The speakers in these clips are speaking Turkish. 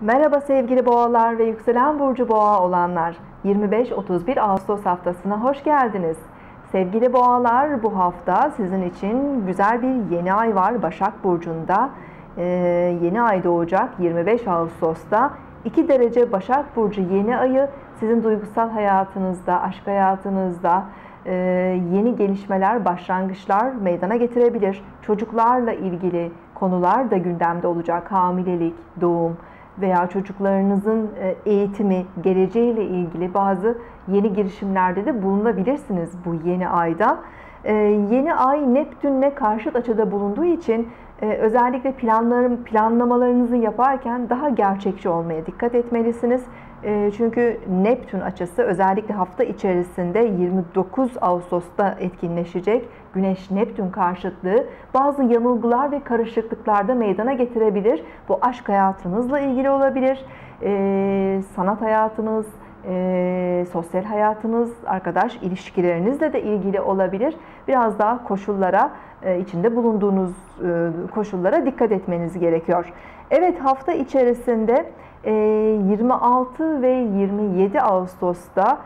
Merhaba sevgili boğalar ve yükselen burcu boğa olanlar. 25-31 Ağustos haftasına hoş geldiniz. Sevgili boğalar, bu hafta sizin için güzel bir yeni ay var Başak Burcu'nda. Yeni ay doğacak 25 Ağustos'ta. 2 derece Başak Burcu yeni ayı sizin duygusal hayatınızda, aşk hayatınızda yeni gelişmeler, başlangıçlar meydana getirebilir. Çocuklarla ilgili konular da gündemde olacak. Hamilelik, doğum veya çocuklarınızın eğitimi, geleceğiyle ilgili bazı yeni girişimlerde de bulunabilirsiniz bu yeni ayda. Yeni ay Neptün'le karşıt açıda bulunduğu için özellikle planlamalarınızı yaparken daha gerçekçi olmaya dikkat etmelisiniz. Çünkü Neptün açısı özellikle hafta içerisinde 29 Ağustos'ta etkinleşecek Güneş-Neptün karşıtlığı bazı yanılgılar ve karışıklıklarda meydana getirebilir. Bu aşk hayatınızla ilgili olabilir, sanat hayatınız, sosyal hayatınız, arkadaş ilişkilerinizle de ilgili olabilir. Biraz daha koşullara, içinde bulunduğunuz koşullara dikkat etmeniz gerekiyor. Evet, hafta içerisinde 26 ve 27 Ağustos'ta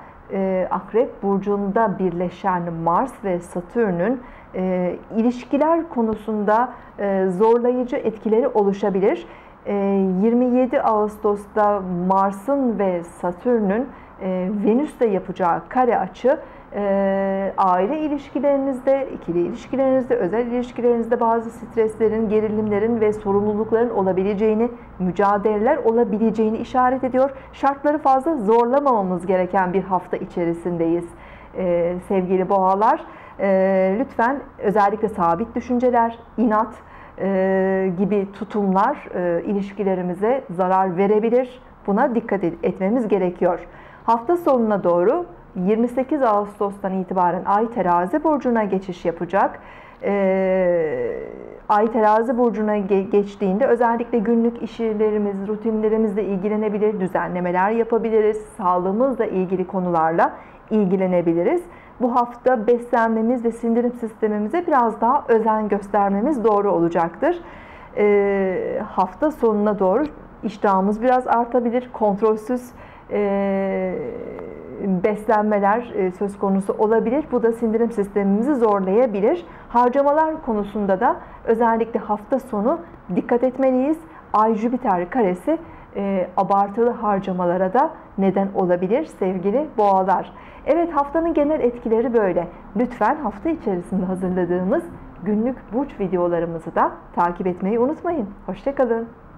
Akrep Burcu'nda birleşen Mars ve Satürn'ün ilişkiler konusunda zorlayıcı etkileri oluşabilir. 27 Ağustos'ta Mars'ın ve Satürn'ün Venüs'te yapacağı kare açı aile ilişkilerinizde, ikili ilişkilerinizde, özel ilişkilerinizde bazı streslerin, gerilimlerin ve sorumlulukların olabileceğini, mücadeleler olabileceğini işaret ediyor. Şartları fazla zorlamamamız gereken bir hafta içerisindeyiz sevgili boğalar. Lütfen özellikle sabit düşünceler, inat gibi tutumlar ilişkilerimize zarar verebilir. Buna dikkat etmemiz gerekiyor. Hafta sonuna doğru 28 Ağustos'tan itibaren Ay Terazi Burcu'na geçiş yapacak. Ay Terazi Burcu'na geçtiğinde özellikle günlük işlerimiz, rutinlerimizle ilgilenebilir, düzenlemeler yapabiliriz, sağlığımızla ilgili konularla ilgilenebiliriz. Bu hafta beslenmemiz ve sindirim sistemimize biraz daha özen göstermemiz doğru olacaktır. Hafta sonuna doğru iştahımız biraz artabilir, kontrolsüz beslenmeler söz konusu olabilir. Bu da sindirim sistemimizi zorlayabilir. Harcamalar konusunda da özellikle hafta sonu dikkat etmeliyiz. Ay Jüpiter karesi abartılı harcamalara da neden olabilir sevgili boğalar. Evet, haftanın genel etkileri böyle. Lütfen hafta içerisinde hazırladığımız günlük burç videolarımızı da takip etmeyi unutmayın. Hoşça kalın.